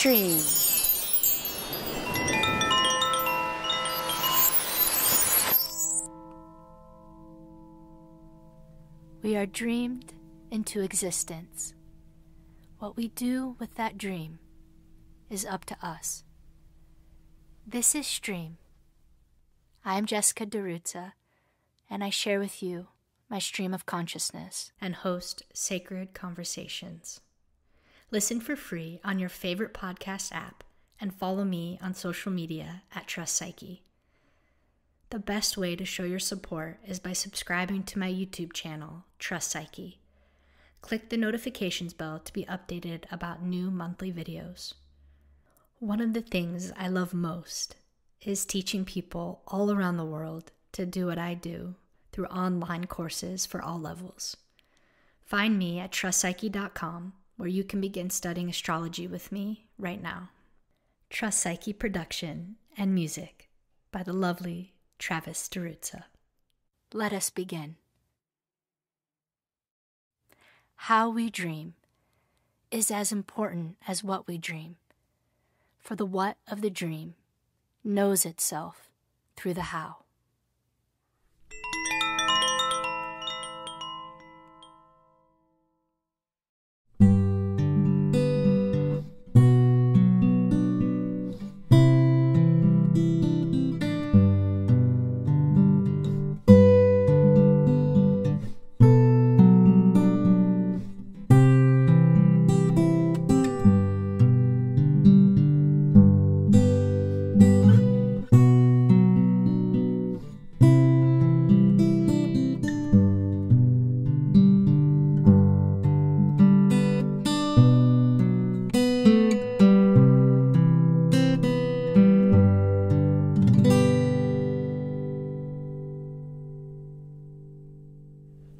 STREAM. We are dreamed into existence. What we do with that dream is up to us. This is STREAM. I'm Jessica DiRuzza, and I share with you my stream of consciousness and host sacred conversations. Listen for free on your favorite podcast app and follow me on social media at Trust Psyche. The best way to show your support is by subscribing to my YouTube channel, Trust Psyche. Click the notifications bell to be updated about new monthly videos. One of the things I love most is teaching people all around the world to do what I do through online courses for all levels. Find me at trustpsyche.com, where you can begin studying astrology with me right now. Trust Psyche production and music by the lovely Travis DiRuzza. Let us begin. How we dream is as important as what we dream, for the what of the dream knows itself through the how.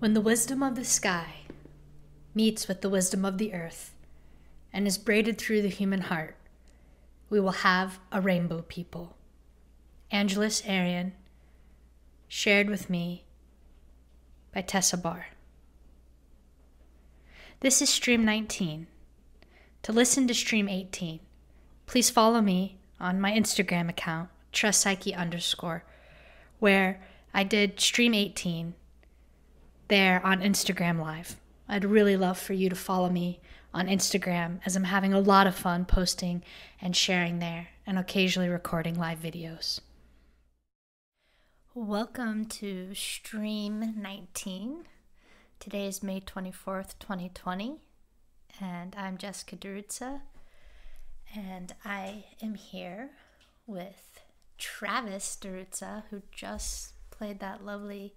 When the wisdom of the sky meets with the wisdom of the earth and is braided through the human heart, we will have a rainbow people. Angeles Arrien, shared with me by Tessa Barr. This is Stream 19. To listen to Stream 18, please follow me on my Instagram account, trustpsyche_, where I did Stream 18 there on Instagram Live. I'd really love for you to follow me on Instagram, as I'm having a lot of fun posting and sharing there and occasionally recording live videos. Welcome to Stream 19. Today is May 24th, 2020, and I'm Jessica DiRuzza, and I am here with Travis DiRuzza, who just played that lovely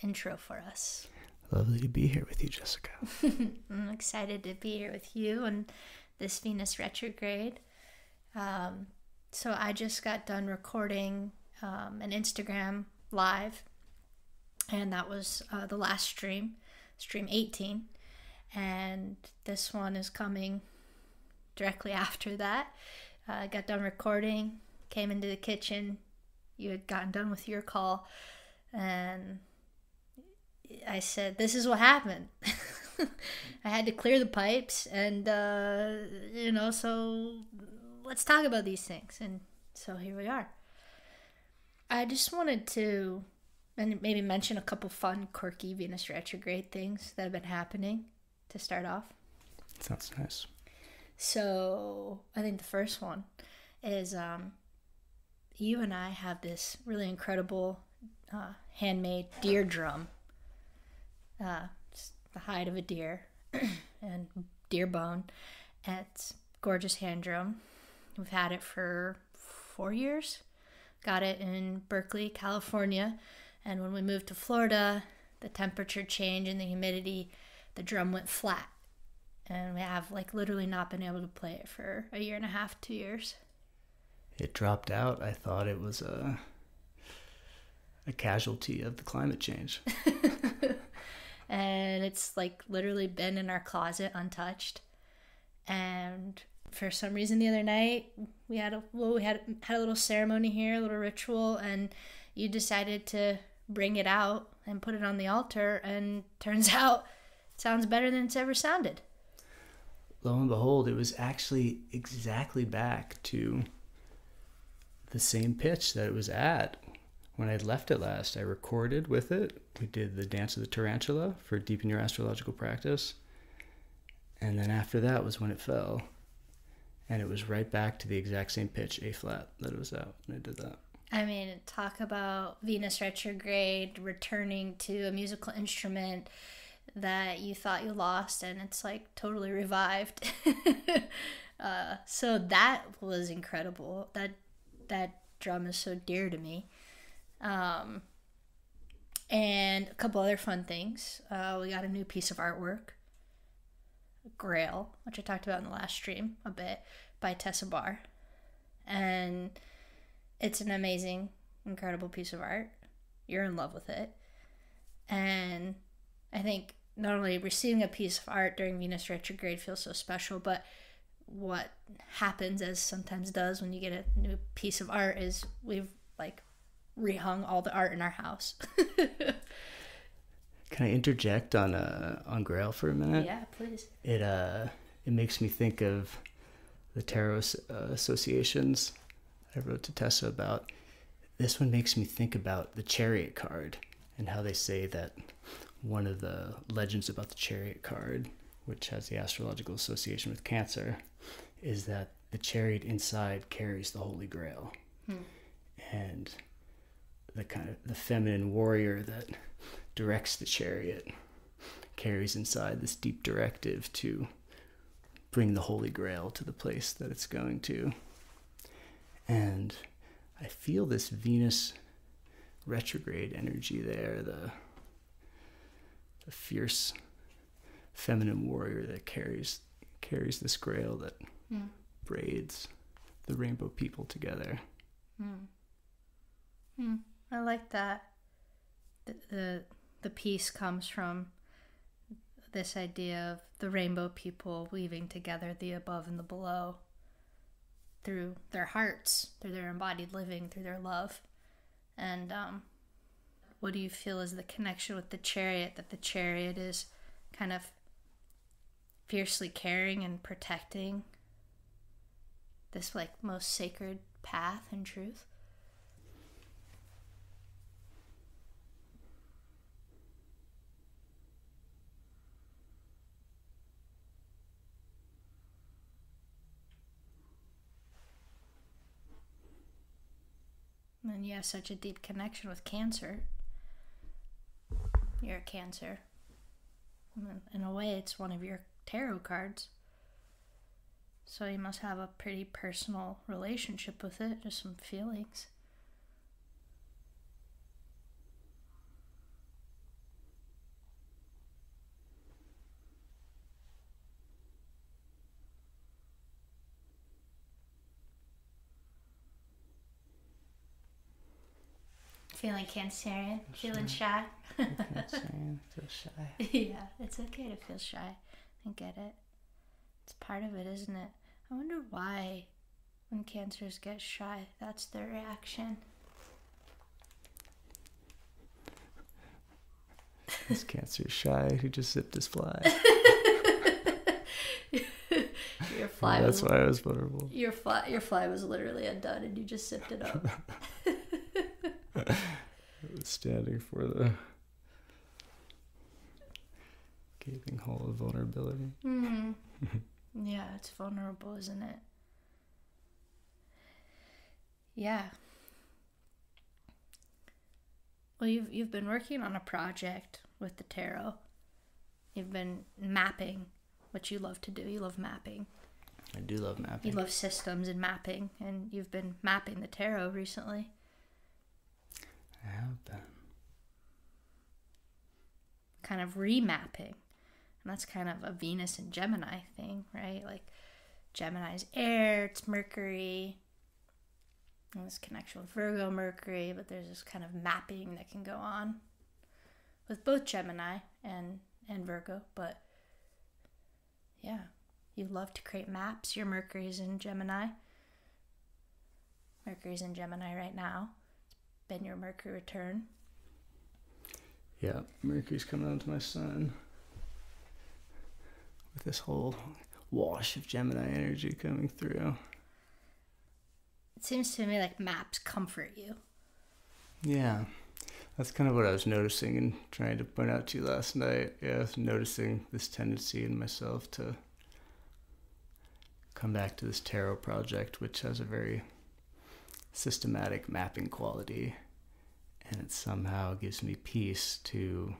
intro for us. Lovely to be here with you, Jessica. I'm excited to be here with you on this Venus retrograde. So I just got done recording an Instagram live, and that was the last stream, Stream 18, and this one is coming directly after that. I got done recording, came into the kitchen, you had gotten done with your call, and I said, this is what happened. I had to clear the pipes, and so let's talk about these things. And so here we are. I just wanted to maybe mention a couple fun, quirky Venus retrograde things that have been happening to start off. Sounds nice. So I think the first one is you and I have this really incredible handmade deer drum. It's the hide of a deer and deer bone. And it's gorgeous hand drum. We've had it for 4 years. Got it in Berkeley, California. And when we moved to Florida, the temperature change and the humidity, the drum went flat. And we have like literally not been able to play it for a year and a half, 2 years. It dropped out. I thought it was a casualty of the climate change. And it's like literally been in our closet untouched. And for some reason the other night we had a little ceremony here, a little ritual, and you decided to bring it out and put it on the altar, and turns out it sounds better than it's ever sounded. lo and behold, it was actually exactly back to the same pitch that it was at when I had left it last. I recorded with it. We did the Dance of the Tarantula for Deepen Your Astrological Practice. And then after that was when it fell. And it was right back to the exact same pitch, A flat, that it was at when I did that. I mean, talk about Venus retrograde, returning to a musical instrument that you thought you lost, and it's like totally revived. So that was incredible. That drum is so dear to me. And a couple other fun things. We got a new piece of artwork, Grail, which I talked about in the last stream a bit, by Tessa Barr. And it's an amazing, incredible piece of art. You're in love with it. And I think not only receiving a piece of art during Venus retrograde feels so special, but what happens, as sometimes does when you get a new piece of art, is we've like rehung all the art in our house. Can I interject on Grail for a minute? Yeah, please. It makes me think of the tarot associations I wrote to Tessa about. This one makes me think about the Chariot card, and how they say that one of the legends about the Chariot card, which has the astrological association with Cancer, is that the chariot inside carries the Holy Grail. And the kind of the feminine warrior that directs the chariot carries inside this deep directive to bring the Holy Grail to the place that it's going to. And I feel this Venus retrograde energy there, the fierce feminine warrior that carries this grail that braids the rainbow people together. I like that. The piece comes from this idea of the rainbow people weaving together the above and the below through their hearts, through their embodied living, through their love. And what do you feel is the connection with the chariot, that the chariot is kind of fiercely caring and protecting this like most sacred path and truth? And you have such a deep connection with Cancer. You're a Cancer. In a way, it's one of your tarot cards. So you must have a pretty personal relationship with it, just some feelings. Feeling Cancerian, feeling shy. Cancerian, feel shy. Yeah, it's okay to feel shy. I get it. It's part of it, isn't it? I wonder why when Cancers get shy, that's their reaction. This Cancer shy who just zipped his fly. Your fly. That's why I was vulnerable. Your fly was literally undone, and you just zipped it up. Standing for the gaping hole of vulnerability. Yeah, it's vulnerable, isn't it? Yeah. Well, you've been working on a project with the tarot. You've been mapping what you love to do. You love mapping. I do love mapping. You love systems and mapping, and you've been mapping the tarot recently. I have been. Kind of remapping. And that's kind of a Venus and Gemini thing, right? Like Gemini's air, it's Mercury. And this connection with Virgo, Mercury, but there's this kind of mapping that can go on with both Gemini and Virgo. But yeah, you love to create maps. Your Mercury's in Gemini. Mercury's in Gemini right now. Been your Mercury return. Yeah, Mercury's coming onto my sun with this whole wash of Gemini energy coming through. It seems to me like maps comfort you. Yeah. That's kind of what I was noticing and trying to point out to you last night. Yeah, I was noticing this tendency in myself to come back to this tarot project, which has a very systematic mapping quality. And it somehow gives me peace to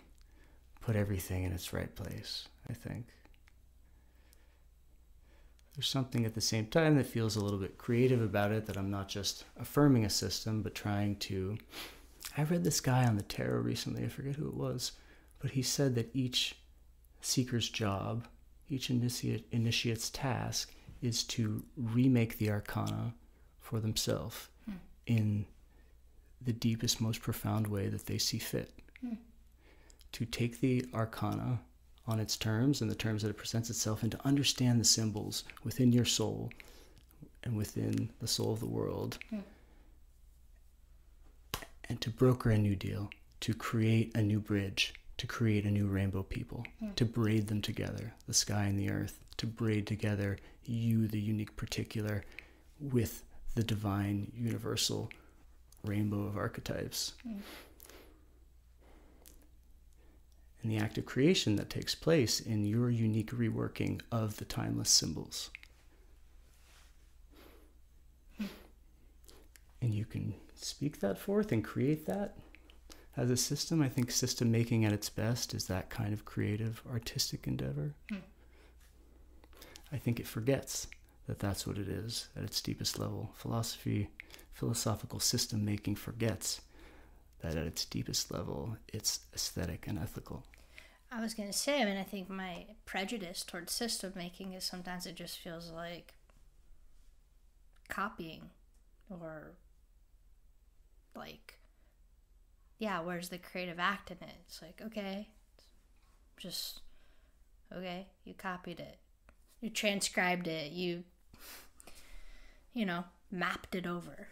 put everything in its right place, I think. There's something at the same time that feels a little bit creative about it, that I'm not just affirming a system, but trying to... I read this guy on the tarot recently, I forget who it was, but he said that each seeker's job, each initiate's task, is to remake the arcana for themselves in the deepest, most profound way that they see fit. To take the arcana on its terms and the terms that it presents itself, and to understand the symbols within your soul and within the soul of the world, and to broker a new deal, to create a new bridge, to create a new rainbow people, to braid them together, the sky and the earth, to braid together you, the unique particular, with the divine, universal rainbow of archetypes. And the act of creation that takes place in your unique reworking of the timeless symbols. And you can speak that forth and create that as a system. I think system making at its best is that kind of creative, artistic endeavor. I think it forgets that that's what it is at its deepest level. Philosophy, philosophical system making forgets that at its deepest level, it's aesthetic and ethical. I was going to say, I mean, I think my prejudice towards system making is sometimes it just feels like copying, or like, yeah, where's the creative act in it? It's like, okay, just, okay, you copied it. You transcribed it. You know, mapped it over.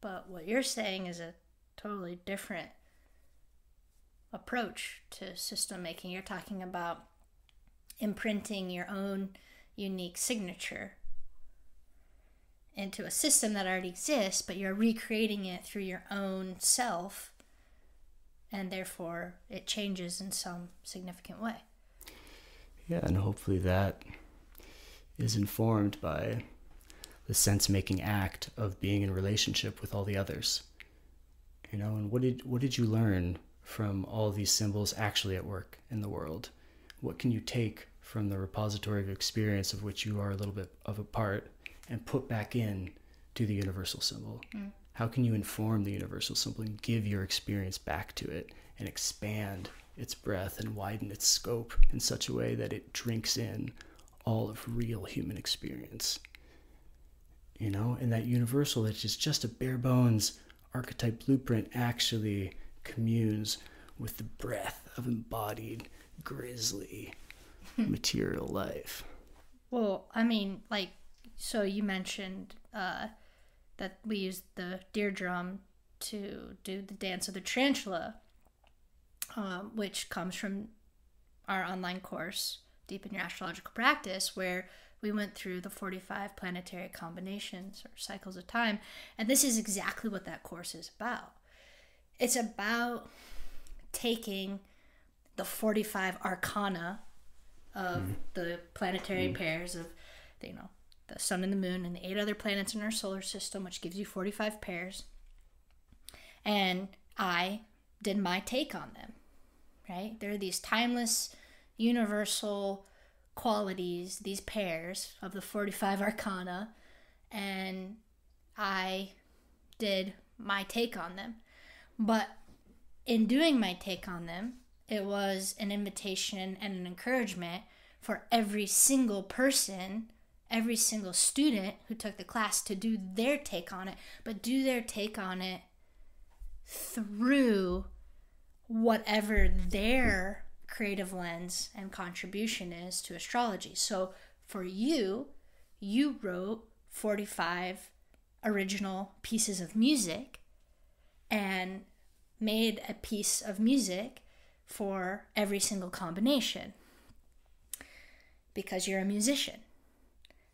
But what you're saying is a totally different approach to system making. You're talking about imprinting your own unique signature into a system that already exists, but you're recreating it through your own self, and therefore it changes in some significant way. Yeah, and hopefully that is informed by the sense-making act of being in relationship with all the others. You know, and what did you learn from all these symbols actually at work in the world? What can you take from the repository of experience of which you are a little bit of a part and put back in to the universal symbol? How can you inform the universal symbol and give your experience back to it and expand its breadth and widen its scope in such a way that it drinks in all of real human experience? You know, and that universal, which is just a bare bones archetype blueprint, actually communes with the breadth of embodied, grisly material life. Well, I mean, like, so you mentioned that we used the deer drum to do the dance of the tarantula, which comes from our online course, Deepen Your Astrological Practice, where we went through the 45 planetary combinations or cycles of time. And this is exactly what that course is about. It's about taking the 45 arcana of the planetary pairs of, you know, the sun and the moon and the 8 other planets in our solar system, which gives you 45 pairs. And I did my take on them, right? There are these timeless, universal qualities, these pairs of the 45 arcana, and I did my take on them. But in doing my take on them, it was an invitation and an encouragement for every single person, every single student who took the class, to do their take on it, but do their take on it through whatever their creative lens and contribution is to astrology. So for you, you wrote 45 original pieces of music and made a piece of music for every single combination. because you're a musician.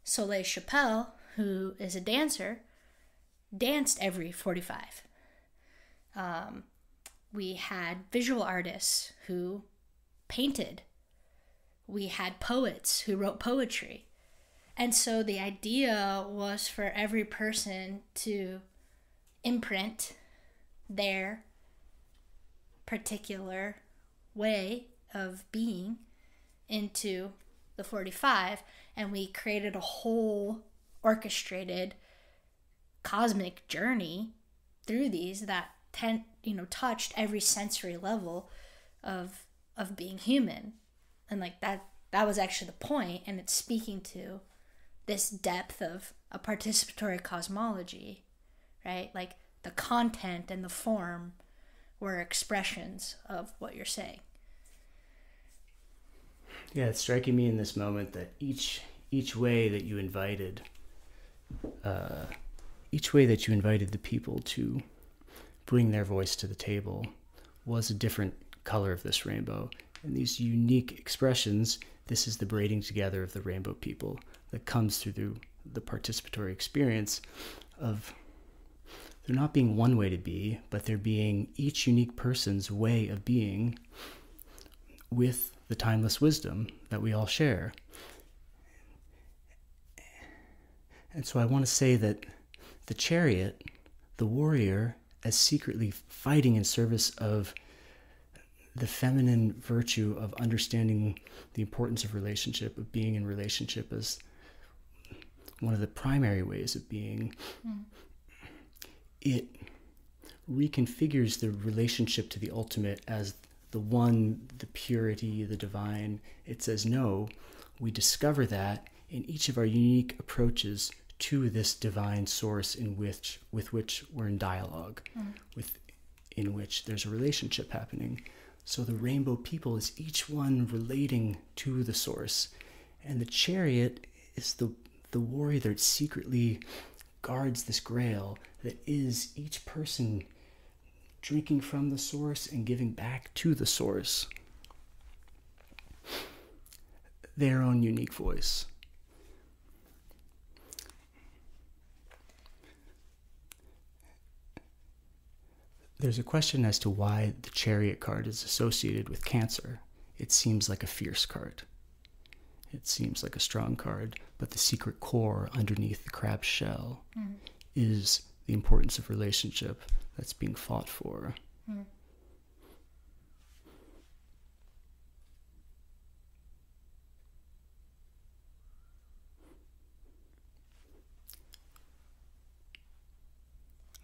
Soleil Chappelle, who is a dancer, danced every 45. We had visual artists who painted. We had poets who wrote poetry. And so the idea was for every person to imprint their particular way of being into the 45, and we created a whole orchestrated cosmic journey through these that touched every sensory level of being human. And like that was actually the point, and it's speaking to this depth of a participatory cosmology, right? Like the content and the form were expressions of what you're saying. Yeah, it's striking me in this moment that each way that you invited the people to bring their voice to the table was a different color of this rainbow. And these unique expressions, this is the braiding together of the rainbow people that comes through the participatory experience of there not being one way to be, but there being each unique person's way of being with the timeless wisdom that we all share. And so I want to say that the chariot, the warrior, as secretly fighting in service of the feminine virtue of understanding the importance of relationship, of being in relationship as one of the primary ways of being, it reconfigures the relationship to the ultimate as the one, the purity, the divine. It says, no, we discover that in each of our unique approaches to this divine source with which we're in dialogue, in which there's a relationship happening. So the rainbow people is each one relating to the source. And the chariot is the warrior that secretly guards this grail that is each person drinking from the source and giving back to the source their own unique voice. There's a question as to why the chariot card is associated with Cancer. It seems like a fierce card. It seems like a strong card, but the secret core underneath the crab's shell is the importance of relationship that's being fought for.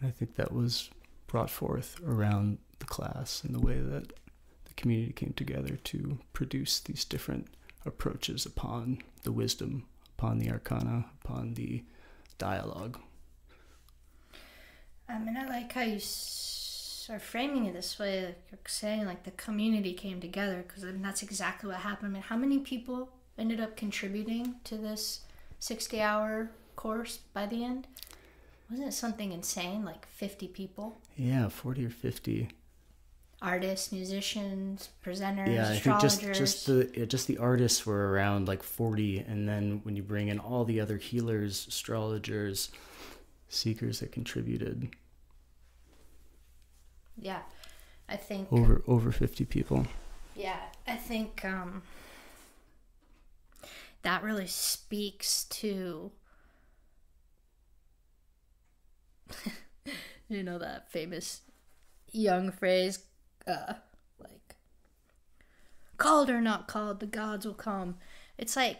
I think that was brought forth around the class and the way that the community came together to produce these different approaches upon the wisdom, upon the arcana, upon the dialogue. And I like how you are framing it this way, like you're saying, like the community came together, because that's exactly what happened. I mean, how many people ended up contributing to this 60-hour course by the end? Wasn't it something insane, like 50 people? Yeah, 40 or 50. Artists, musicians, presenters, yeah, astrologers. I think just the artists were around like 40, and then when you bring in all the other healers, astrologers, seekers that contributed. Yeah, I think over 50 people. Yeah, I think that really speaks to. You know that famous young phrase, like, called or not called, the gods will come. It's like,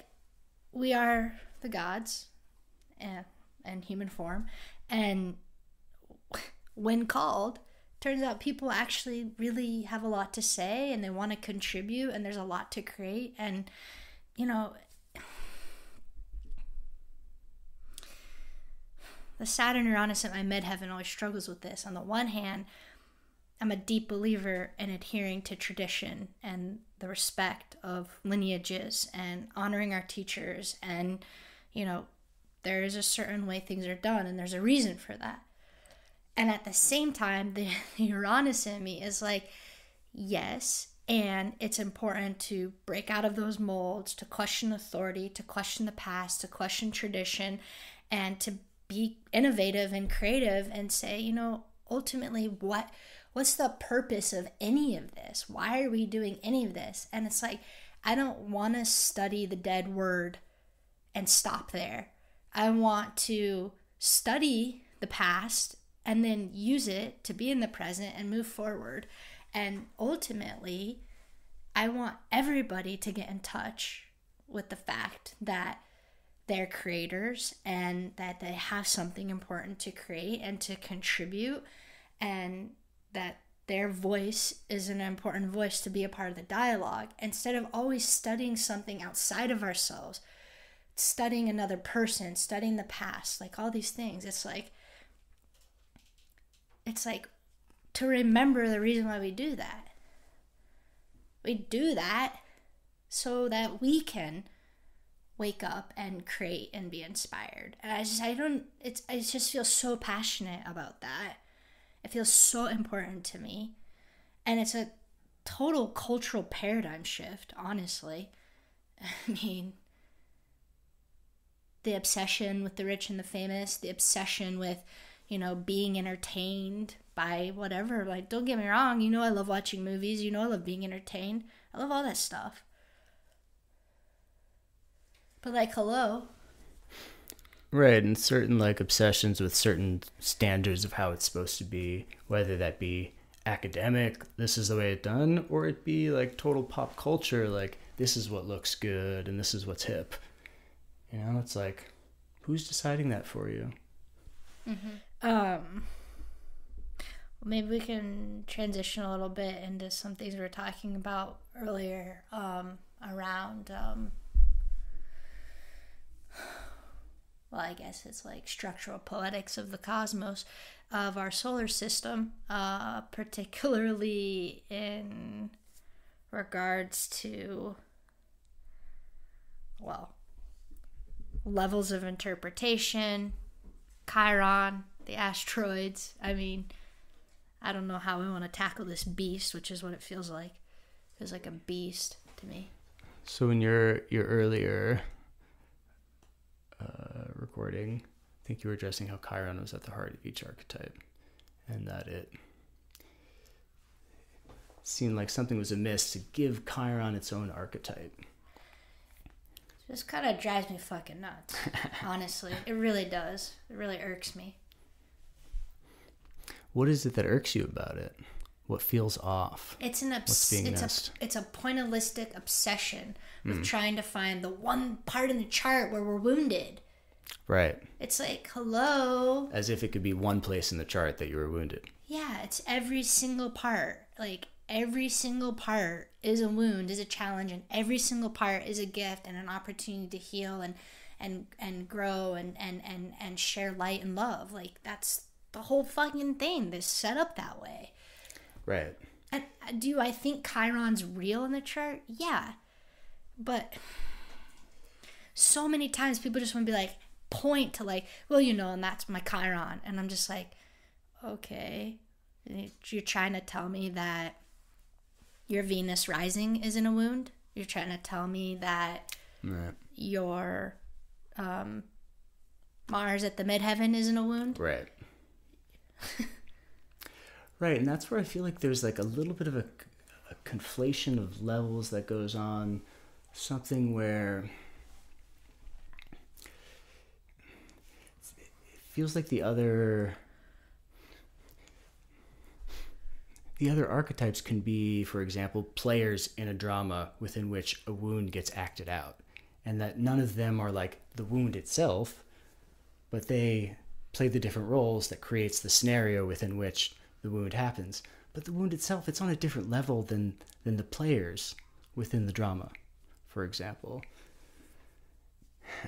we are the gods and human form, and when called, turns out people actually really have a lot to say, and they want to contribute, and there's a lot to create, and, you know, the Saturn Uranus in my midheaven always struggles with this. On the one hand, I'm a deep believer in adhering to tradition and the respect of lineages and honoring our teachers. And, you know, there is a certain way things are done, and there's a reason for that. And at the same time, the Uranus in me is like, yes, And it's important to break out of those molds, to question authority, to question the past, to question tradition, and to be innovative and creative and say, you know, ultimately, what's the purpose of any of this? Why are we doing any of this? And it's like, I don't want to study the dead word and stop there. I want to study the past and then use it to be in the present and move forward. And ultimately, I want everybody to get in touch with the fact that they're creators and that they have something important to create and to contribute, and that their voice is an important voice to be a part of the dialogue, instead of always studying something outside of ourselves, studying another person, studying the past, like all these things. It's like to remember the reason why we do that. We do that so that we can wake up and create and be inspired. And I just feel so passionate about that. It feels so important to me. And it's a total cultural paradigm shift, honestly. I mean, the obsession with the rich and the famous, the obsession with, you know, being entertained by whatever. Like, don't get me wrong, you know I love watching movies, you know I love being entertained, I love all that stuff. But like, hello. Right, and certain like obsessions with certain standards of how it's supposed to be, whether that be academic, this is the way it's done, or it be like total pop culture, like this is what looks good and this is what's hip. You know, it's like, who's deciding that for you? Mm-hmm. Maybe we can transition a little bit into some things we were talking about earlier, around, well, I guess it's like structural poetics of the cosmos, of our solar system, particularly in regards to, well, levels of interpretation, Chiron, the asteroids. I mean, I don't know how we want to tackle this beast, which is what it feels like. It feels like a beast to me. So in your earlier recording, I think you were addressing how Chiron was at the heart of each archetype, and that it seemed like something was amiss to give Chiron its own archetype. This kind of drives me fucking nuts, honestly. It really does. It really irks me. What is it that irks you about it? What feels off? It's an it's a pointillistic obsession with trying to find the one part in the chart where we're wounded. Right. It's like, hello. As if it could be one place in the chart that you were wounded. Yeah, it's every single part. Like, every single part is a wound, is a challenge, and every single part is a gift and an opportunity to heal and grow and share light and love. Like, that's the whole fucking thing. They're set up that way. Right. And do I think Chiron's real in the chart? Yeah. But so many times people just want to be like, point to like, well, you know, and that's my Chiron. And I'm just like, okay, you're trying to tell me that your Venus rising isn't a wound? You're trying to tell me that your Mars at the midheaven isn't a wound? Right. Right, and that's where I feel like there's like a little bit of a conflation of levels that goes on. Something where it feels like the other archetypes can be, for example, players in a drama within which a wound gets acted out, and that none of them are like the wound itself, but they play the different roles that creates the scenario within which the wound happens. But the wound itself, it's on a different level than the players within the drama, for example.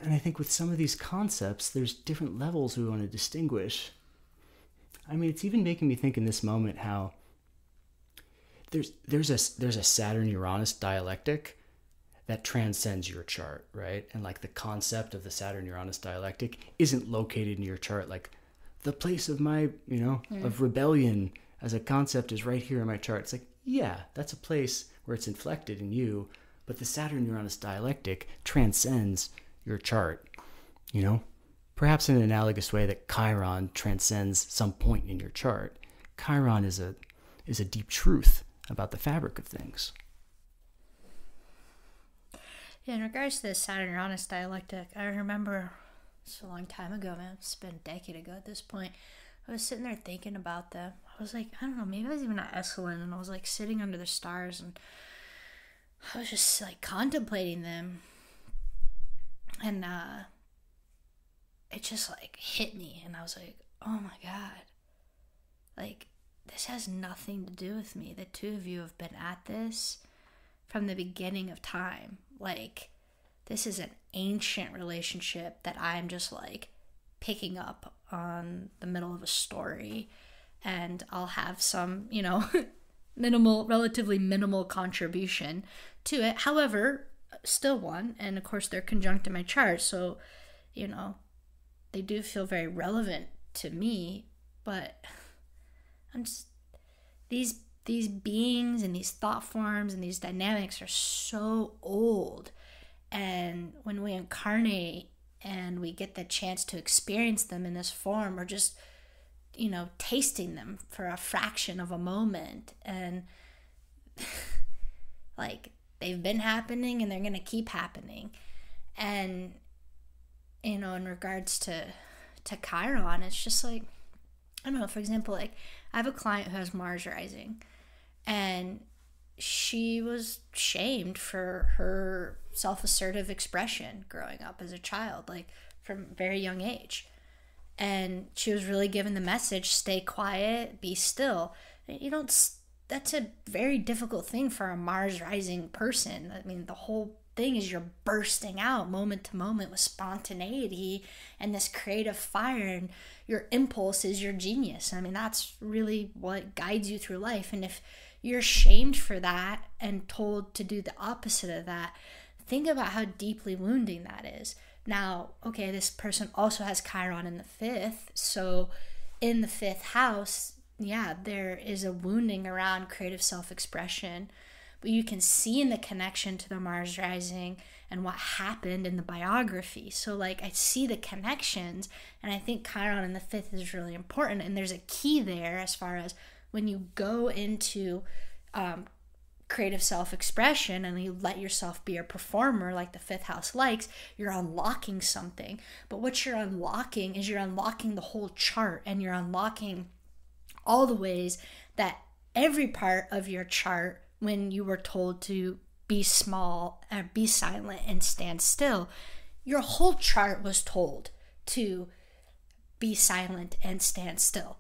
And I think with some of these concepts, there's different levels we want to distinguish. I mean, it's even making me think in this moment how there's a Saturn-Uranus dialectic that transcends your chart, right? And like the concept of the Saturn-Uranus dialectic isn't located in your chart. Like the place of my, you know, of rebellion as a concept is right here in my chart. It's like, yeah, that's a place where where it's inflected in you, but the Saturn-Uranus dialectic transcends your chart, you know? Perhaps in an analogous way that Chiron transcends some point in your chart. Chiron is a deep truth about the fabric of things. Yeah, in regards to the Saturn-Uranus dialectic, I remember it's a long time ago, man. It's been a decade ago at this point. I was sitting there thinking about them. I was like, I don't know, maybe I was even at Esalen, and I was like sitting under the stars, and I was just like contemplating them, and it just like hit me, and I was like, oh my God, like this has nothing to do with me. The two of you have been at this from the beginning of time. Like, this is an ancient relationship that I'm just like picking up on the middle of a story, and I'll have some, you know, relatively minimal contribution to it. However, still one, and of course they're conjunct in my chart, so, you know, they do feel very relevant to me, but I'm just, these beings and these thought forms and these dynamics are so old, and when we incarnate and we get the chance to experience them in this form, or just, you know, tasting them for a fraction of a moment, and like they've been happening and they're gonna keep happening. And, you know, in regards to Chiron, it's just like, I don't know, for example, like I have a client who has Mars rising, and she was shamed for her self-assertive expression growing up as a child, like from a very young age. And she was really given the message, stay quiet, be still. You don't, that's a very difficult thing for a Mars rising person. I mean, the whole thing is you're bursting out moment to moment with spontaneity and this creative fire, and your impulse is your genius. I mean, that's really what guides you through life. And if you're shamed for that and told to do the opposite of that, think about how deeply wounding that is. Now, okay, this person also has Chiron in the 5th, so in the 5th house, yeah, there is a wounding around creative self-expression, but you can see in the connection to the Mars rising and what happened in the biography. So like, I see the connections, and I think Chiron in the 5th is really important, and there's a key there as far as when you go into creative self-expression and you let yourself be a performer like the 5th house likes, you're unlocking something. But what you're unlocking is you're unlocking the whole chart, and you're unlocking all the ways that every part of your chart, when you were told to be small, be silent and stand still, your whole chart was told to be silent and stand still,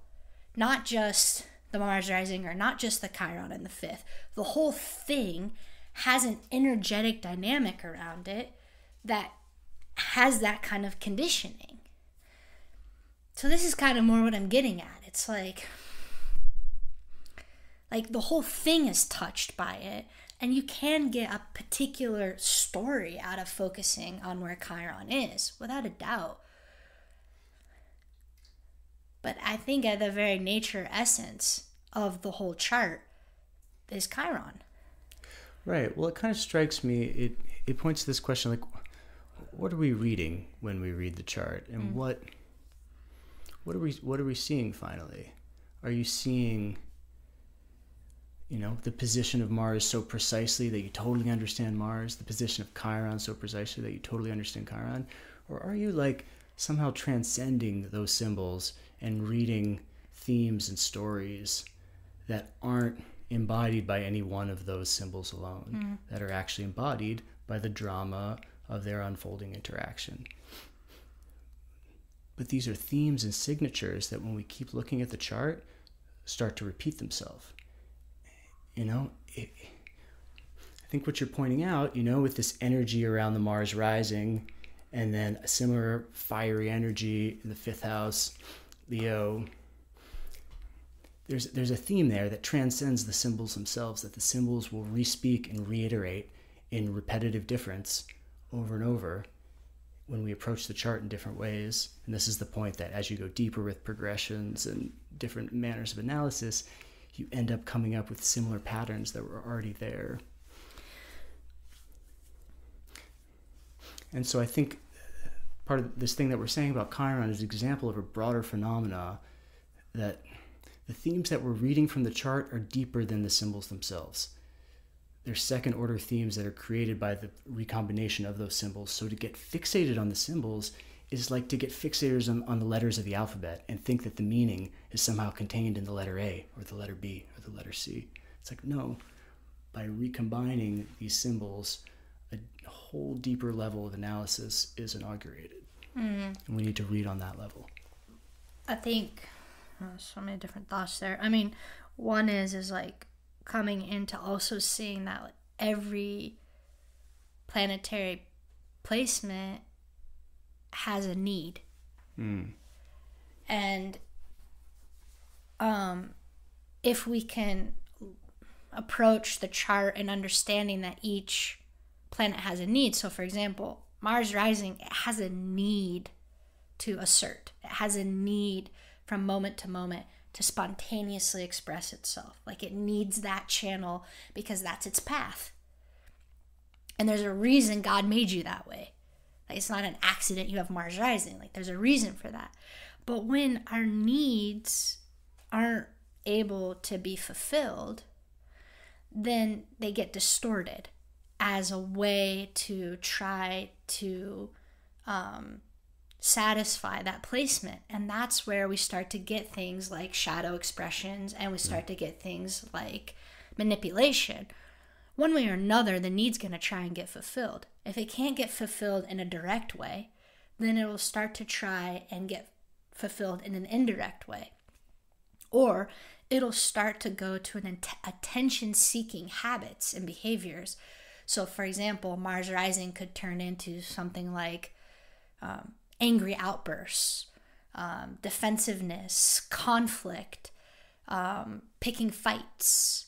not just the Mars rising, or not just the Chiron in the 5th. The whole thing has an energetic dynamic around it that has that kind of conditioning. So this is kind of more what I'm getting at. It's like the whole thing is touched by it, and you can get a particular story out of focusing on where Chiron is, without a doubt. But I think at the very nature, essence of the whole chart is Chiron. Right. Well, it kind of strikes me, it points to this question, like, what are we reading when we read the chart? And what are we seeing finally? Are you seeing, you know, the position of Mars so precisely that you totally understand Mars, the position of Chiron so precisely that you totally understand Chiron? Or are you like somehow transcending those symbols and reading themes and stories that aren't embodied by any one of those symbols alone, that are actually embodied by the drama of their unfolding interaction? But these are themes and signatures that when we keep looking at the chart, start to repeat themselves. You know, I think what you're pointing out, you know, with this energy around the Mars rising, and then a similar fiery energy in the 5th house, Leo, there's a theme there that transcends the symbols themselves, that the symbols will re-speak and reiterate in repetitive difference over and over when we approach the chart in different ways. And this is the point that as you go deeper with progressions and different manners of analysis, you end up coming up with similar patterns that were already there. And so I think part of this thing that we're saying about Chiron is an example of a broader phenomena, that the themes that we're reading from the chart are deeper than the symbols themselves. They're second order themes that are created by the recombination of those symbols. So to get fixated on the symbols is like to get fixators on the letters of the alphabet and think that the meaning is somehow contained in the letter A or the letter B or the letter C. It's like, no, by recombining these symbols, a whole deeper level of analysis is inaugurated. And we need to read on that level. I think so many different thoughts there. I mean, one is like coming into also seeing that like every planetary placement has a need. And if we can approach the chart and understanding that each planet has a need. So for example, Mars rising, it has a need to assert. It has a need from moment to moment to spontaneously express itself. Like it needs that channel because that's its path. And there's a reason God made you that way. Like it's not an accident you have Mars rising. Like there's a reason for that. But when our needs aren't able to be fulfilled, then they get distorted as a way to try to satisfy that placement. And that's where we start to get things like shadow expressions, and we start to get things like manipulation. One way or another, the need's going to try and get fulfilled. If it can't get fulfilled in a direct way, then it will start to try and get fulfilled in an indirect way. Or it'll start to go to an attention-seeking habits and behaviors. So, for example, Mars rising could turn into something like angry outbursts, defensiveness, conflict, picking fights,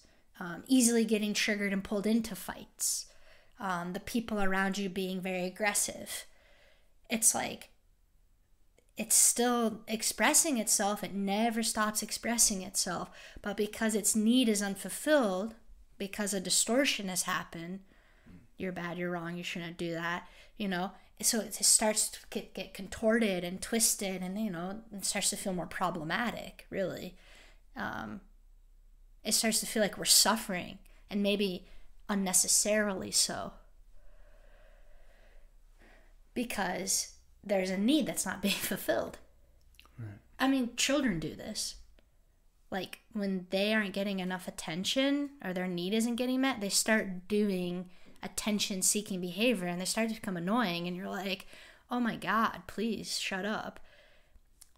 easily getting triggered and pulled into fights, the people around you being very aggressive. It's like, it's still expressing itself. It never stops expressing itself. But because its need is unfulfilled, because a distortion has happened, you're bad, you're wrong, you shouldn't do that, you know. So it starts to get contorted and twisted, and, you know, it starts to feel more problematic, really. It starts to feel like we're suffering, and maybe unnecessarily so. Because there's a need that's not being fulfilled. Right. I mean, children do this. Like, when they aren't getting enough attention or their need isn't getting met, they start doing attention-seeking behavior, and they start to become annoying, and you're like, oh my God, please shut up.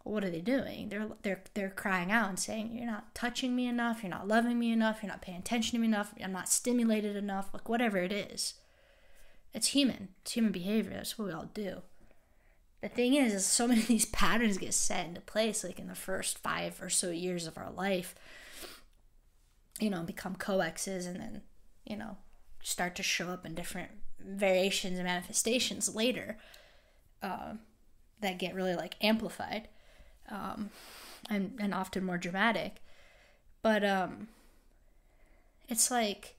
What are they doing? They're crying out and saying, you're not touching me enough, you're not loving me enough, you're not paying attention to me enough, I'm not stimulated enough, like whatever it is. It's human behavior, that's what we all do. The thing is so many of these patterns get set into place, like in the first 5 or so years of our life, you know, become coexes, and then, you know, start to show up in different variations and manifestations later that get really like amplified and often more dramatic. But it's like,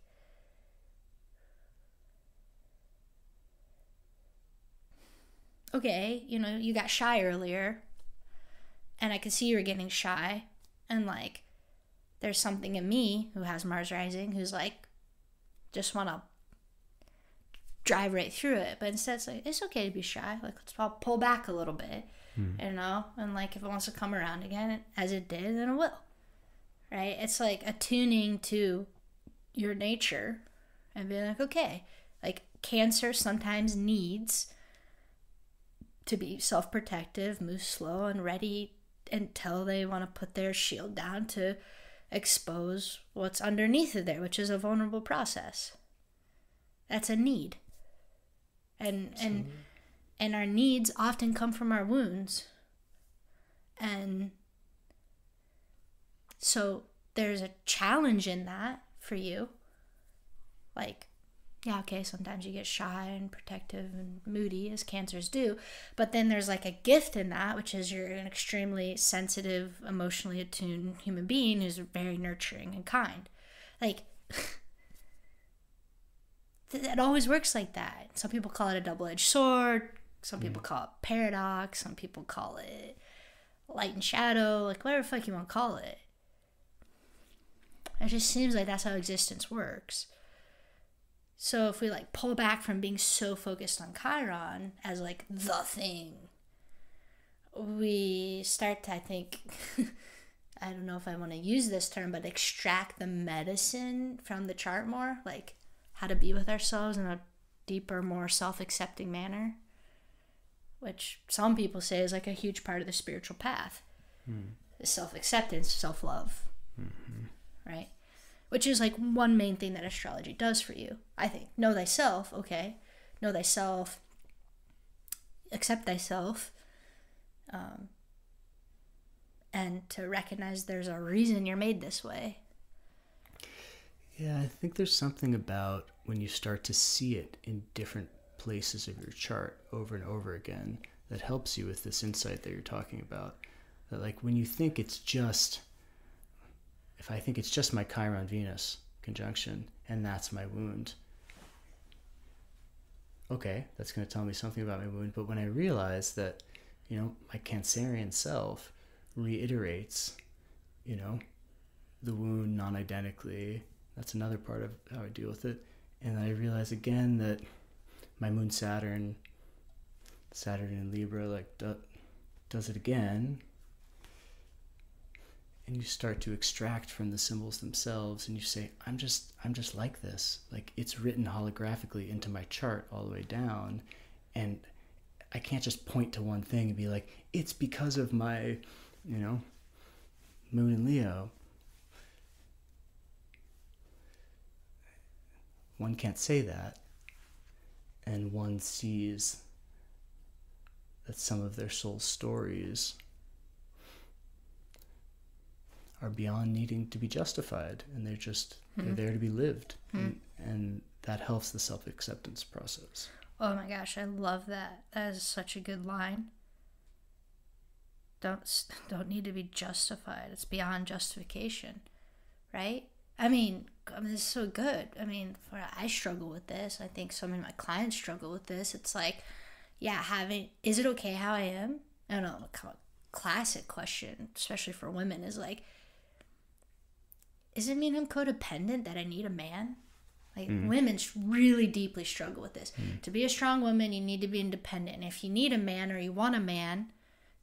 okay, you know, you got shy earlier, and I could see you were getting shy, and like there's something in me who has Mars rising who's like, just want to drive right through it. But instead it's like, it's okay to be shy, like let's all pull back a little bit, you know, and like if it wants to come around again, as it did, then it will, right? It's like attuning to your nature and being like, okay, like Cancer sometimes needs to be self-protective, move slow and ready until they want to put their shield down to expose what's underneath of there, which is a vulnerable process. That's a need. And our needs often come from our wounds. And so there's a challenge in that for you. Like, yeah, okay, sometimes you get shy and protective and moody, as Cancers do, but then there's like a gift in that, which is you're an extremely sensitive, emotionally attuned human being who's very nurturing and kind. Like, it always works like that. Some people call it a double-edged sword. Some people call it paradox. Some people call it light and shadow. Like, whatever the fuck you want to call it. It just seems like that's how existence works. So if we, like, pull back from being so focused on Chiron as, like, the thing, we start to, I think, I don't know if I want to use this term, but extract the medicine from the chart more. Like, how to be with ourselves in a deeper, more self-accepting manner, which some people say is, like, a huge part of the spiritual path. Is self-acceptance, self-love, right? Which is, like, one main thing that astrology does for you, I think. Know thyself, okay. Know thyself. Accept thyself. And to recognize there's a reason you're made this way. Yeah, I think there's something about when you start to see it in different places of your chart over and over again that helps you with this insight that you're talking about. That, like, when you think it's just... If I think it's just my Chiron-Venus conjunction, and that's my wound, okay, that's going to tell me something about my wound. But when I realize that, you know, my Cancerian self reiterates, you know, the wound non-identically, that's another part of how I deal with it. And I realize again that my moon Saturn, Saturn in Libra, like, does it again. And you start to extract from the symbols themselves, and you say, I'm just like this. Like, it's written holographically into my chart all the way down, and I can't just point to one thing and be like, it's because of my, you know, moon in Leo. One can't say that, and one sees that some of their soul stories are beyond needing to be justified, and they're just they're there to be lived, and that helps the self-acceptance process. Oh my gosh, I love that. That is such a good line. Don't need to be justified. It's beyond justification, right? I mean, this is so good. I mean, I struggle with this. I think some of my clients struggle with this. It's like, yeah, is it okay how I am? I don't know. Classic question, especially for women, is like, does it mean I'm codependent that I need a man? Like, women really deeply struggle with this. To be a strong woman, you need to be independent. And if you need a man or you want a man,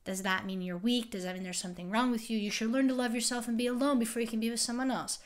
does that mean you're weak? Does that mean there's something wrong with you? You should learn to love yourself and be alone before you can be with someone else.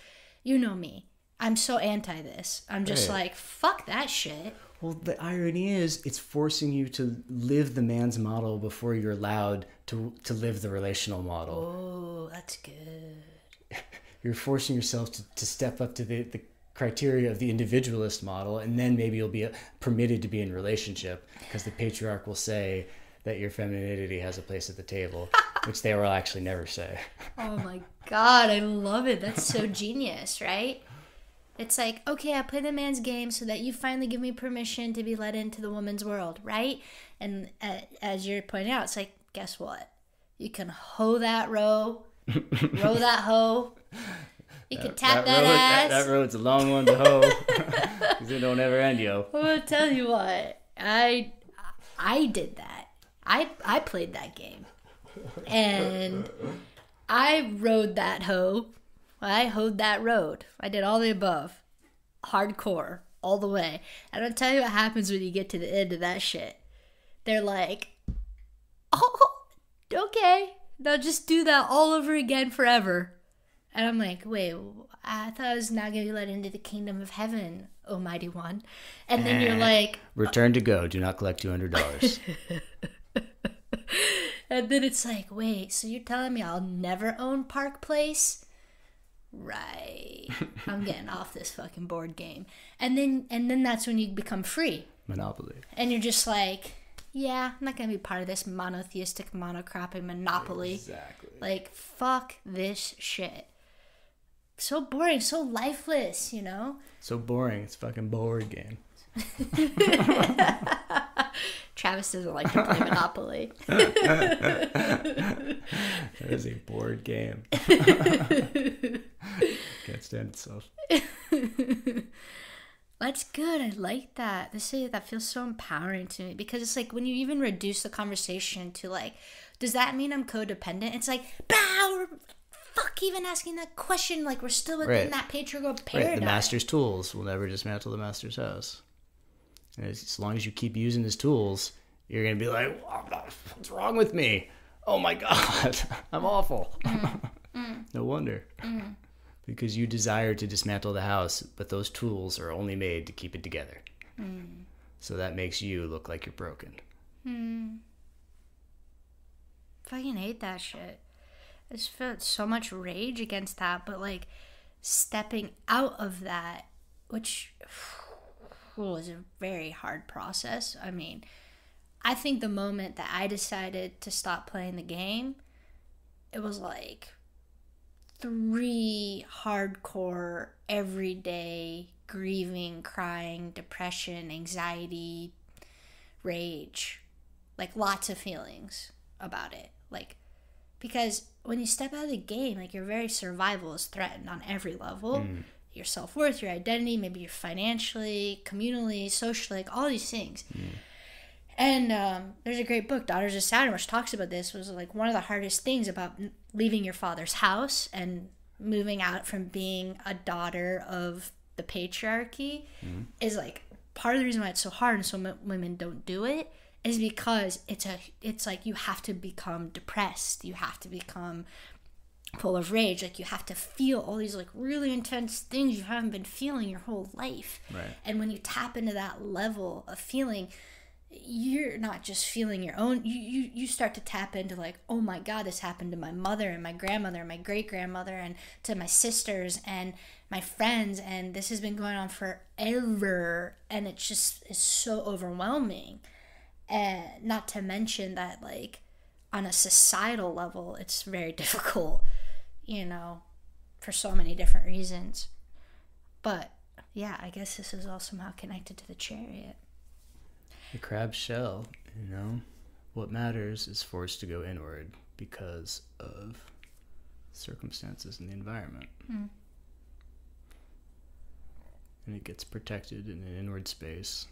You know me. I'm so anti this. I'm just like, fuck that shit. Well, the irony is, it's forcing you to live the man's model before you're allowed to live the relational model. Oh, that's good. You're forcing yourself to step up to the criteria of the individualist model, and then maybe you'll be permitted to be in relationship, because the patriarch will say that your femininity has a place at the table, which they will actually never say. Oh my God, I love it. That's so genius, right? It's like, okay, I play the man's game so that you finally give me permission to be let into the woman's world, right? And as you're pointing out, it's like, guess what? You can hoe that row, row that hoe. You can tap that road, ass. That road's a long one to hoe, because it don't ever end, yo. Well, I'll tell you what, I did that. I played that game, and I rode that hoe. I hoed that road. I did all the above. Hardcore. All the way. And I'll tell you what happens when you get to the end of that shit. They're like, oh, okay. Now just do that all over again forever. And I'm like, wait, I thought I was not going to be let into the kingdom of heaven, almighty one. And then you're like, return to go. Do not collect $200. And then it's like, wait, so you're telling me I'll never own Park Place? Right, I'm getting off this fucking board game. And then that's when you become free. Monopoly. And you're just like, yeah, I'm not gonna be part of this monotheistic, monocropping monopoly. Exactly. Like, fuck this shit. So boring, so lifeless, you know? So boring, it's fucking board game. Travis doesn't like to play Monopoly. That is a board game. Can't stand itself. That's good. I like that. That feels so empowering to me, because it's like when you even reduce the conversation to like, does that mean I'm codependent? It's like, bow, fuck even asking that question. Like, we're still within that patriarchal paradigm. Right. The master's tools will never dismantle the master's house. And as long as you keep using his tools, you're going to be like, what's wrong with me? Oh my God, I'm awful. No wonder. Because you desire to dismantle the house, but those tools are only made to keep it together. So that makes you look like you're broken. Fucking hate that shit. I just felt so much rage against that, but like stepping out of that, which was a very hard process. I mean, I think the moment that I decided to stop playing the game, it was like 3 hardcore, everyday, grieving, crying, depression, anxiety, rage, like lots of feelings about it. Like, because when you step out of the game, like your very survival is threatened on every level. Your self-worth, your identity, maybe you're financially, communally, socially, like all these things. And there's a great book, Daughters of Saturn, which talks about this. Was like one of the hardest things about leaving your father's house and moving out from being a daughter of the patriarchy is like part of the reason why it's so hard and so women don't do it is because it's like you have to become depressed. You have to become full of rage. Like you have to feel all these like really intense things you haven't been feeling your whole life. And when you tap into that level of feeling, you're not just feeling your own, you start to tap into like, oh my God, this happened to my mother and my grandmother and my great-grandmother and to my sisters and my friends, and this has been going on forever, and it just is so overwhelming. And not to mention that like on a societal level, it's very difficult, you know, for so many different reasons. But yeah, I guess this is all somehow connected to the chariot. The crab shell, you know, what matters is forced to go inward because of circumstances and the environment. And it gets protected in an inward space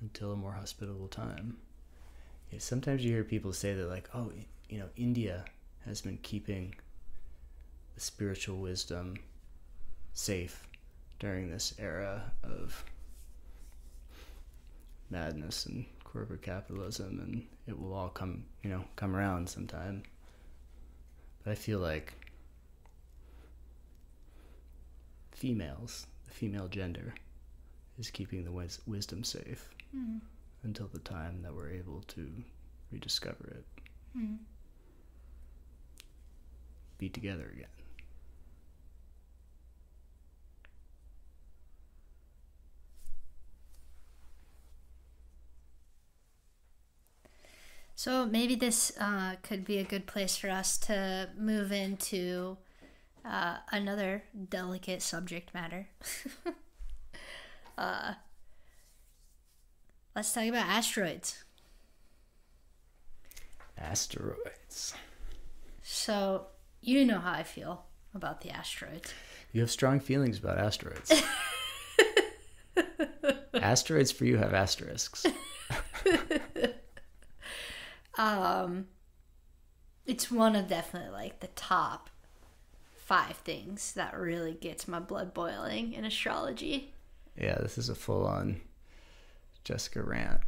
until a more hospitable time. Yeah, sometimes you hear people say that like, oh, you know, India has been keeping the spiritual wisdom safe during this era of madness and corporate capitalism, and it will all come, you know, come around sometime. But I feel like females, the female gender, is keeping the wisdom safe until the time that we're able to rediscover it, be together again. So maybe this could be a good place for us to move into another delicate subject matter. Let's talk about asteroids. Asteroids. So you know how I feel about the asteroids. You have strong feelings about asteroids. Asteroids for you have asterisks. It's one of definitely like the top 5 things that really gets my blood boiling in astrology. Yeah, this is a full-on Jessica rant.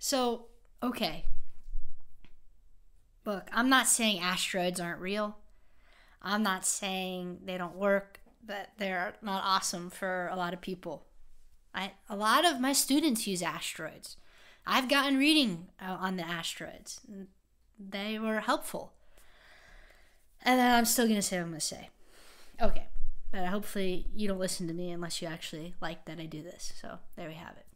So, okay. Look, I'm not saying asteroids aren't real. I'm not saying they don't work, that they're not awesome for a lot of people. A lot of my students use asteroids. I've gotten reading on the asteroids. They were helpful. And then I'm still going to say what I'm going to say. Okay. But hopefully you don't listen to me unless you actually like that I do this. So there we have it.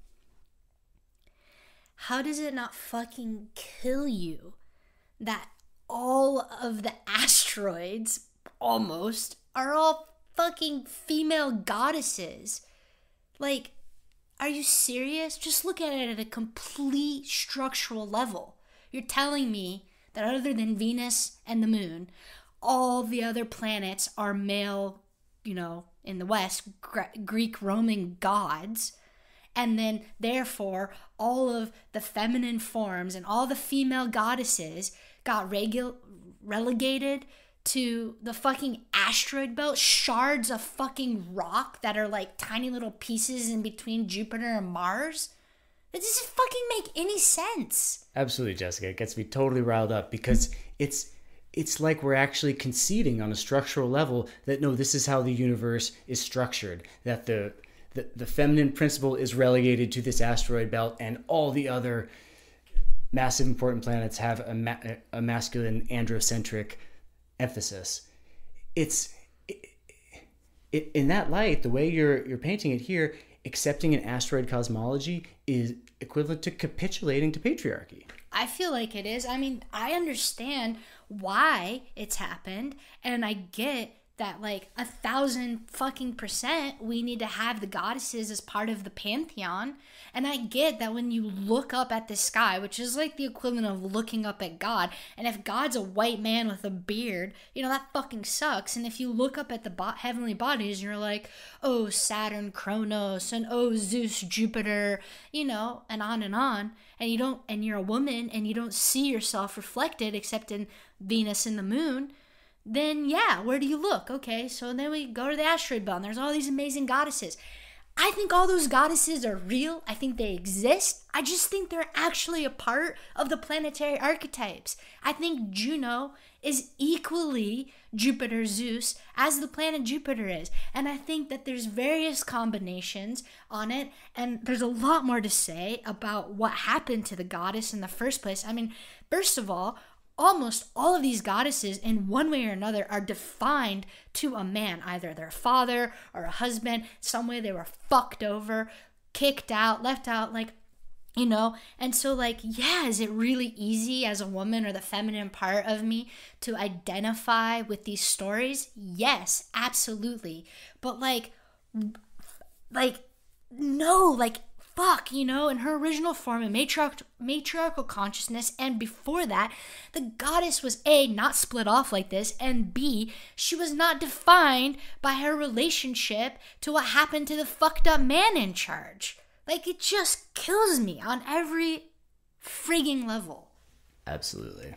How does it not fucking kill you that all of the asteroids, almost, are all fucking female goddesses? Like, are you serious? Just look at it at a complete structural level. You're telling me that other than Venus and the moon, all the other planets are male, you know, in the West, Greek Roman gods. And then, therefore, all of the feminine forms and all the female goddesses got relegated to the fucking asteroid belt, shards of fucking rock that are like tiny little pieces in between Jupiter and Mars. It doesn't fucking make any sense. Absolutely, Jessica. It gets me totally riled up because it's like we're actually conceding on a structural level that, no, this is how the universe is structured, that the feminine principle is relegated to this asteroid belt and all the other massive important planets have a masculine androcentric emphasis. It's in that light, the way you're painting it here, accepting an asteroid cosmology is equivalent to capitulating to patriarchy. I feel like it is. I mean, I understand why it's happened, and I get that, like, 1,000 fucking percent we need to have the goddesses as part of the pantheon. And I get that when you look up at the sky, which is like the equivalent of looking up at God, and if God's a white man with a beard, you know, that fucking sucks. And if you look up at the heavenly bodies, you're like, oh, Saturn, Kronos, and oh, Zeus, Jupiter, you know, and on, and you don't, and you're a woman, and you don't see yourself reflected except in Venus and the moon, then yeah, where do you look? Okay, so then we go to the asteroid belt, and there's all these amazing goddesses. I think all those goddesses are real. I think they exist. I just think they're actually a part of the planetary archetypes. I think Juno is equally Jupiter Zeus as the planet Jupiter is. And I think that there's various combinations on it. And there's a lot more to say about what happened to the goddess in the first place. I mean, first of all, almost all of these goddesses in one way or another are defined to a man, either their father or a husband, some way they were fucked over, kicked out, left out, like, you know. And so, like, yeah, is it really easy as a woman or the feminine part of me to identify with these stories? Yes, absolutely. But like, no, like, fuck, you know, in her original form in matriarchal consciousness, and before that, the goddess was A, not split off like this, and B, she was not defined by her relationship to what happened to the fucked up man in charge. Like, it just kills me on every frigging level. Absolutely.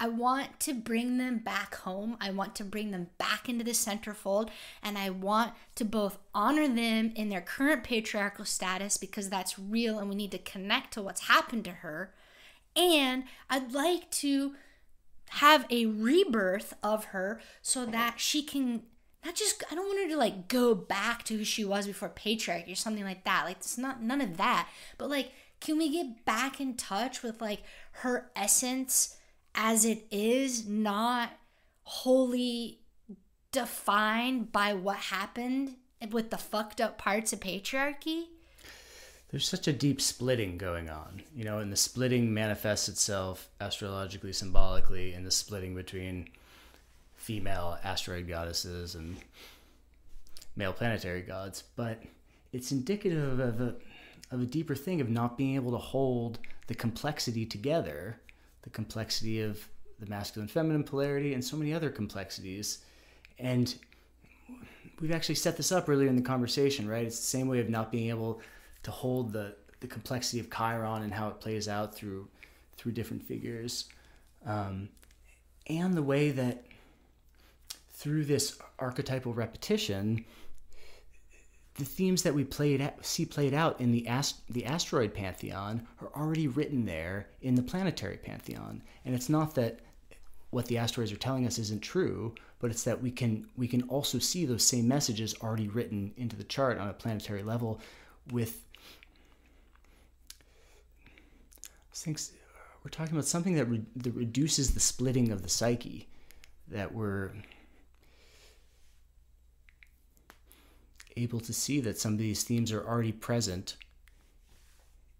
I want to bring them back home. I want to bring them back into the centerfold, and I want to both honor them in their current patriarchal status, because that's real and we need to connect to what's happened to her. And I'd like to have a rebirth of her so that she can not just, I don't want her to like go back to who she was before patriarchy or something like that. Like, it's not none of that, but like, can we get back in touch with like her essence as it is, not wholly defined by what happened with the fucked up parts of patriarchy? There's such a deep splitting going on, you know, and the splitting manifests itself astrologically, symbolically, in the splitting between female asteroid goddesses and male planetary gods. But it's indicative of a deeper thing of not being able to hold the complexity together, the complexity of the masculine-feminine polarity, and so many other complexities. And we've actually set this up earlier in the conversation, right? It's the same way of not being able to hold the complexity of Chiron and how it plays out through different figures. And the way that through this archetypal repetition, the themes that we see played out in the asteroid pantheon are already written there in the planetary pantheon. And it's not that what the asteroids are telling us isn't true, but it's that we can also see those same messages already written into the chart on a planetary level with things. We're talking about something that reduces the splitting of the psyche that we're able to see, that some of these themes are already present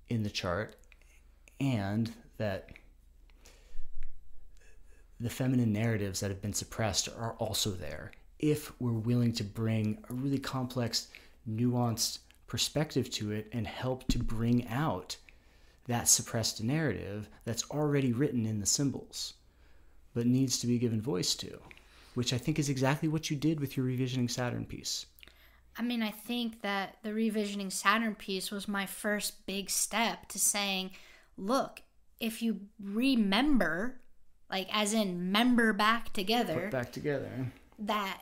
in the chart, and that the feminine narratives that have been suppressed are also there, if we're willing to bring a really complex, nuanced perspective to it and help to bring out that suppressed narrative that's already written in the symbols, but needs to be given voice to. which I think is exactly what you did with your Revisioning Saturn piece. I mean, I think that the Revisioning Saturn piece was my first big step to saying, look, if you remember, like as in member back together. Put back together. That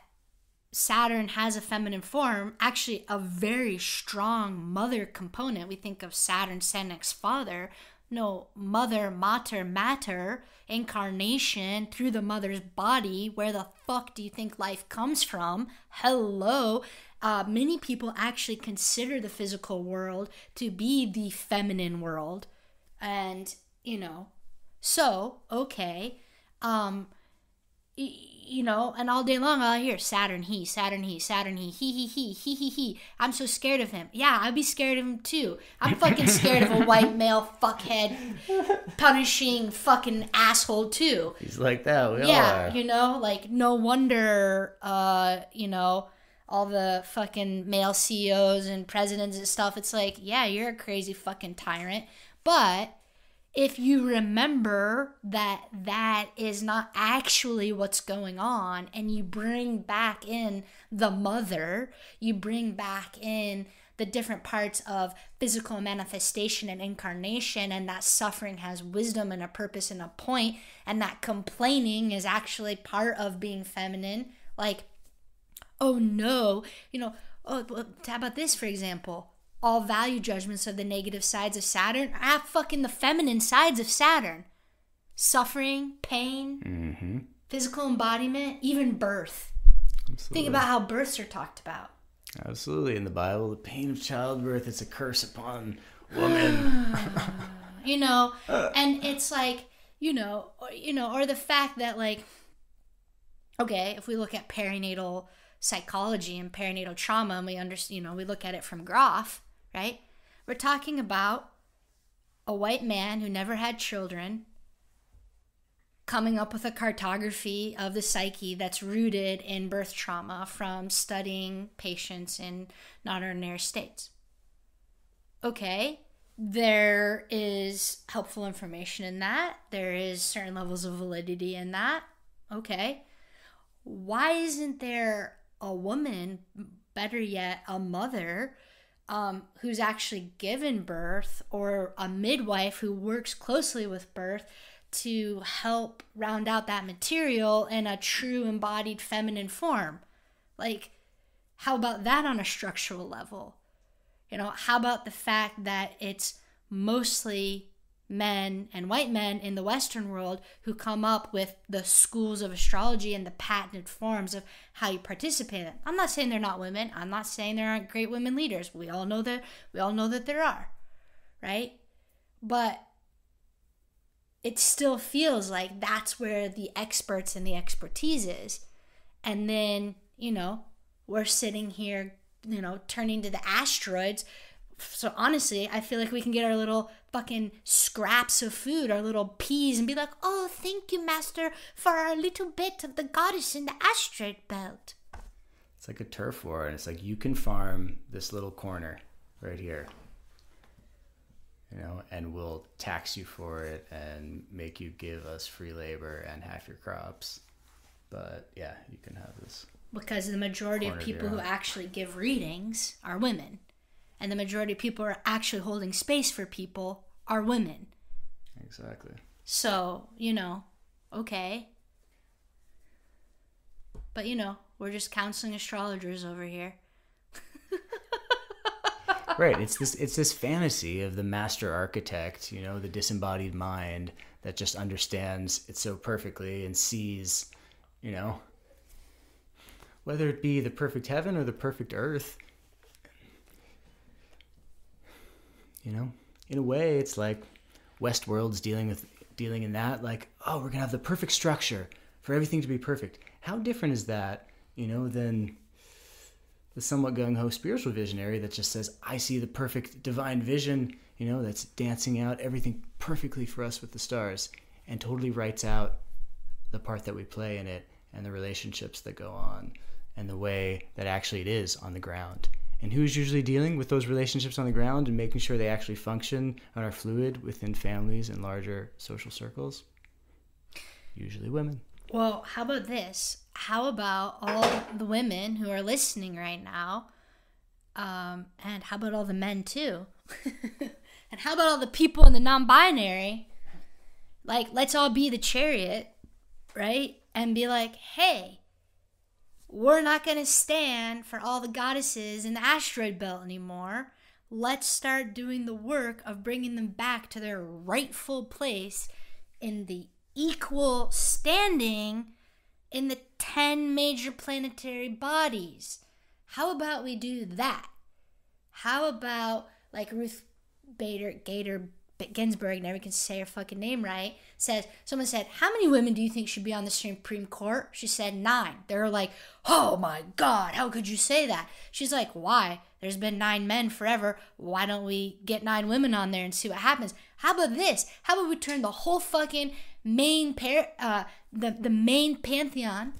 Saturn has a feminine form, actually a very strong mother component. We think of Saturn, Senex, father. No, mother, mater, matter, incarnation through the mother's body. Where the fuck do you think life comes from? Hello. Many people actually consider the physical world to be the feminine world. And, you know, so, okay. You know, and all day long I'll hear Saturn he, Saturn he, Saturn he. I'm so scared of him. Yeah, I'd be scared of him too. I'm fucking scared of a white male fuckhead punishing fucking asshole too. He's like that, we all are. You know, like no wonder, you know, all the fucking male CEOs and presidents and stuff. It's like, yeah, you're a crazy fucking tyrant. But if you remember that that is not actually what's going on, and you bring back in the mother, you bring back in the different parts of physical manifestation and incarnation, and that suffering has wisdom and a purpose and a point, and that complaining is actually part of being feminine. Like, oh no, you know, oh, how about this, for example? All value judgments of the negative sides of Saturn are fucking the feminine sides of Saturn. Suffering, pain, physical embodiment, even birth. Absolutely. Think about how births are talked about. Absolutely. In the Bible, the pain of childbirth is a curse upon woman. You know, and it's like, you know, or the fact that like, okay, if we look at perinatal psychology and perinatal trauma and we understand, you know, we look at it from Grof, right? We're talking about a white man who never had children coming up with a cartography of the psyche that's rooted in birth trauma from studying patients in non-ordinary states. Okay, there is helpful information in that. There is certain levels of validity in that. Okay, why isn't there a woman, better yet, a mother, who's actually given birth, or a midwife who works closely with birth to help round out that material in a true embodied feminine form? Like, how about that on a structural level? You know, how about the fact that it's mostly men and white men in the Western world who come up with the schools of astrology and the patented forms of how you participate in it? I'm not saying they're not women. I'm not saying there aren't great women leaders. We all know that. We all know that there are, right? But it still feels like that's where the experts and the expertise is. And then, you know, we're sitting here, you know, turning to the asteroids. So honestly, I feel like we can get our little fucking scraps of food, our little peas, and be like, oh, thank you, master, for our little bit of the goddess in the asteroid belt. It's like a turf war, and it's like, you can farm this little corner right here, you know, and we'll tax you for it and make you give us free labor and half your crops. But yeah, you can have this. Because the majority of people who actually give readings are women. And the majority of people who are actually holding space for people are women. Exactly. So, you know, okay. But, you know, we're just counseling astrologers over here. Right. It's this fantasy of the master architect, you know, the disembodied mind that just understands it so perfectly and sees, you know, whether it be the perfect heaven or the perfect earth. You know, in a way, it's like Westworld's dealing in that, like, oh, we're gonna have the perfect structure for everything to be perfect. How different is that, you know, than the somewhat gung-ho spiritual visionary that just says, I see the perfect divine vision, you know, that's dancing out everything perfectly for us with the stars, and totally writes out the part that we play in it and the relationships that go on and the way that actually it is on the ground. And who's usually dealing with those relationships on the ground and making sure they actually function and are fluid within families and larger social circles? Usually women. Well, how about this? How about all the women who are listening right now? And how about all the men too? And how about all the people in the non-binary? Like, let's all be the chariot, right? And be like, hey, we're not going to stand for all the goddesses in the asteroid belt anymore. Let's start doing the work of bringing them back to their rightful place in the equal standing in the 10 major planetary bodies. How about we do that? How about, like, Ruth Bader Ginsburg, never can say her fucking name right, says, someone said, how many women do you think should be on the Supreme Court? She said 9. They were like, oh my God, how could you say that? She's like, why? There's been 9 men forever. Why don't we get 9 women on there and see what happens? How about this? How about we turn the whole fucking main the main pantheon?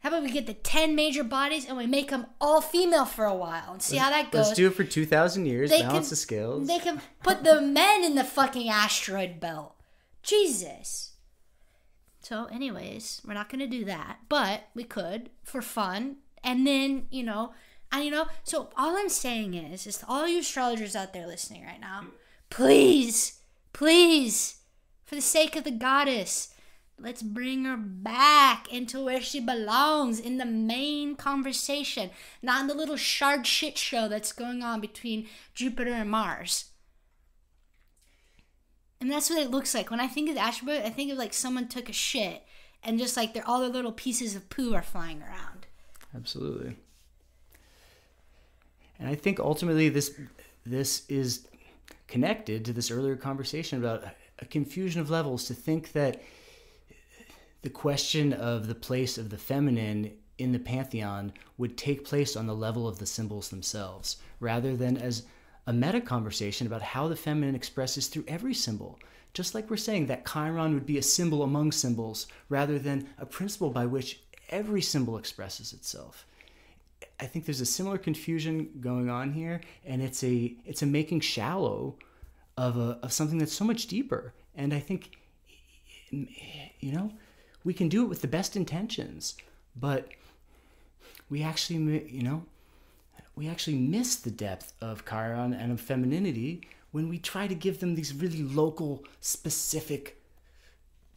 How about we get the 10 major bodies and we make them all female for a while and see how that goes? Let's do it for 2,000 years, balance the scales. They can put the men in the fucking asteroid belt. Jesus. So anyways, we're not going to do that, but we could for fun. And then, so all I'm saying is to all you astrologers out there listening right now, please, for the sake of the goddess, let's bring her back into where she belongs in the main conversation, not in the little shard shit show that's going on between Jupiter and Mars. And that's what it looks like. When I think of the asteroid, I think of like someone took a shit and just like all their little pieces of poo are flying around. Absolutely. And I think ultimately this is connected to this earlier conversation about a confusion of levels, to think that the question of the place of the feminine in the pantheon would take place on the level of the symbols themselves, rather than as a meta conversation about how the feminine expresses through every symbol. Just like we're saying that Chiron would be a symbol among symbols, rather than a principle by which every symbol expresses itself. I think there's a similar confusion going on here, and it's a making shallow of something that's so much deeper. And I think, we can do it with the best intentions, but we actually, we actually miss the depth of Chiron and of femininity when we try to give them these really local, specific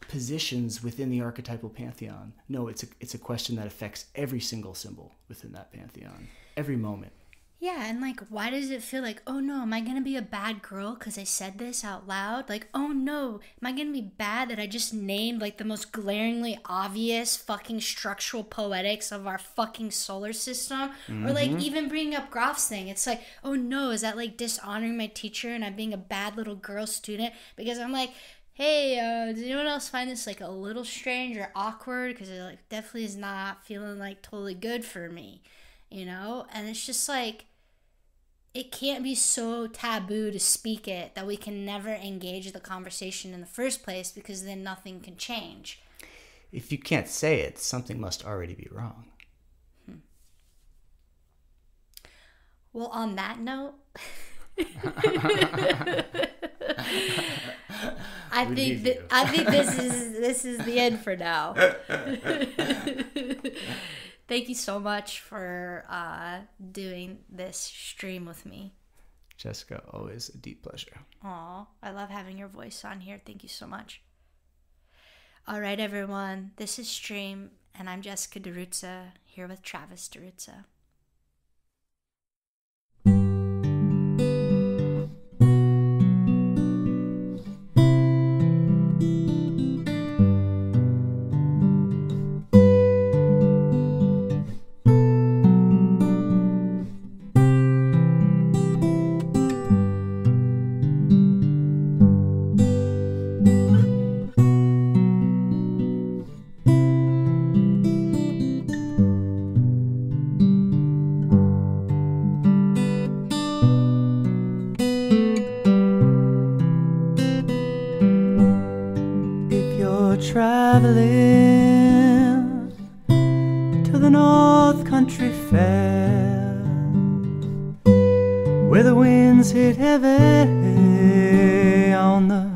positions within the archetypal pantheon. No, it's a question that affects every single symbol within that pantheon, every moment. Yeah, and like, why does it feel like, oh no, am I going to be a bad girl because I said this out loud? Like, oh no, am I going to be bad that I just named like the most glaringly obvious fucking structural poetics of our fucking solar system? Mm-hmm. Or like even bringing up Grof's thing. It's like, oh no, is that like dishonoring my teacher and I'm being a bad little girl student? Because I'm like, hey, does anyone else find this like a little strange or awkward? Because it like definitely is not feeling like totally good for me. And it's just like, it can't be so taboo to speak it that we can never engage the conversation in the first place, because then nothing can change. If you can't say it, something must already be wrong. Well, on that note, I think this is the end for now. Thank you so much for doing this stream with me, Jessica. Always a deep pleasure. Aw, I love having your voice on here. Thank you so much. All right, everyone. This is Stream, and I'm Jessica DiRuzza, here with Travis DiRuzza. Traveling to the North Country Fair, where the winds hit heavy on the